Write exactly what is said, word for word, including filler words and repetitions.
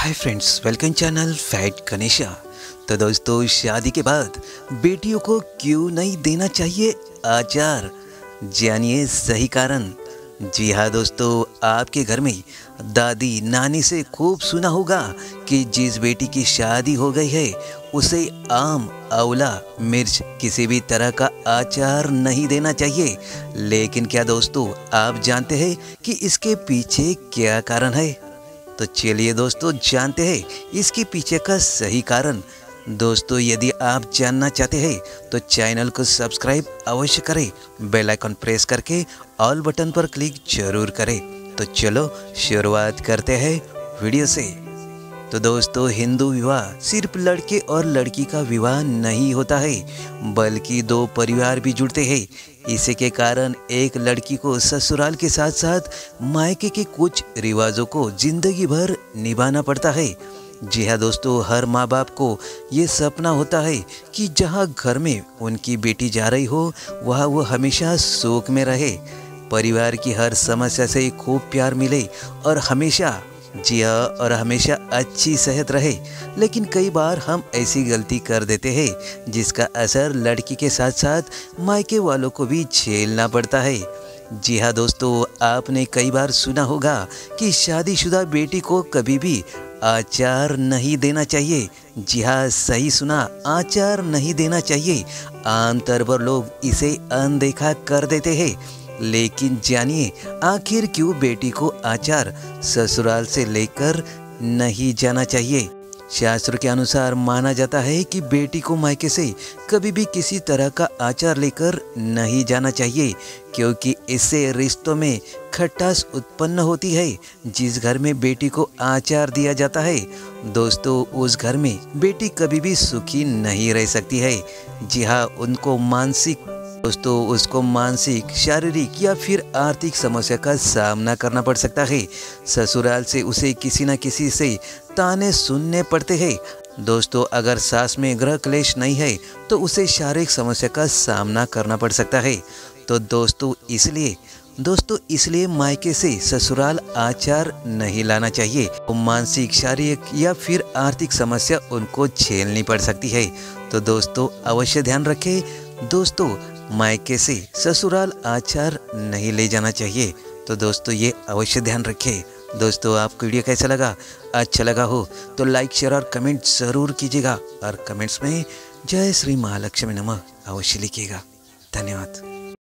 हाय friends, welcome channel fact Ganesha. तो दोस्तों, शादी के बाद बेटियों को क्यों नहीं देना चाहिए आचार, जानिए सही कारण। जी हाँ दोस्तों, आपके घर में दादी नानी से खूब सुना होगा कि जिस बेटी की शादी हो गई है उसे आम, आंवला, मिर्च किसी भी तरह का आचार नहीं देना चाहिए। लेकिन क्या दोस्तों, आप जानते हैं कि इसके पीछे क्या कारण है? तो चलिए दोस्तों, जानते हैं इसके पीछे का सही कारण। दोस्तों, यदि आप जानना चाहते हैं तो चैनल को सब्सक्राइब अवश्य करें, बेल आइकन प्रेस करके ऑल बटन पर क्लिक जरूर करें। तो चलो शुरुआत करते हैं वीडियो से। तो दोस्तों, हिंदू विवाह सिर्फ लड़के और लड़की का विवाह नहीं होता है, बल्कि दो परिवार भी जुड़ते हैं। इसी के कारण एक लड़की को ससुराल के साथ साथ मायके के कुछ रिवाजों को जिंदगी भर निभाना पड़ता है। जी हाँ दोस्तों, हर माँ बाप को ये सपना होता है कि जहाँ घर में उनकी बेटी जा रही हो वहाँ वो हमेशा सुख में रहे, परिवार की हर समस्या से खूब प्यार मिले और हमेशा जी हाँ और हमेशा अच्छी सेहत रहे। लेकिन कई बार हम ऐसी गलती कर देते हैं जिसका असर लड़की के साथ साथ मायके वालों को भी झेलना पड़ता है। जी हाँ दोस्तों, आपने कई बार सुना होगा कि शादीशुदा बेटी को कभी भी आचार नहीं देना चाहिए। जी हाँ, सही सुना, आचार नहीं देना चाहिए। आमतौर पर लोग इसे अनदेखा कर देते हैं, लेकिन जानिए आखिर क्यों बेटी को आचार ससुराल से लेकर नहीं जाना चाहिए। शास्त्र के अनुसार माना जाता है कि बेटी को मायके से कभी भी किसी तरह का आचार लेकर नहीं जाना चाहिए, क्योंकि इससे रिश्तों में खटास उत्पन्न होती है। जिस घर में बेटी को आचार दिया जाता है दोस्तों, उस घर में बेटी कभी भी सुखी नहीं रह सकती है। जी हाँ, उनको मानसिक दोस्तों उसको मानसिक, शारीरिक या फिर आर्थिक समस्या का सामना करना पड़ सकता है। ससुराल से उसे किसी न किसी से ताने सुनने पड़ते हैं। दोस्तों, अगर सास में गृह क्लेश नहीं है तो उसे शारीरिक समस्या का सामना करना पड़ सकता है। तो दोस्तों इसलिए दोस्तों इसलिए मायके से ससुराल आचार नहीं लाना चाहिए। मानसिक, शारीरिक या फिर आर्थिक समस्या उनको झेलनी पड़ सकती है। तो दोस्तों अवश्य ध्यान रखें, दोस्तों मायके से ससुराल आचार नहीं ले जाना चाहिए। तो दोस्तों ये अवश्य ध्यान रखें। दोस्तों, आपको वीडियो कैसा लगा? अच्छा लगा हो तो लाइक, शेयर और कमेंट ज़रूर कीजिएगा और कमेंट्स में जय श्री महालक्ष्मी नमः अवश्य लिखिएगा। धन्यवाद।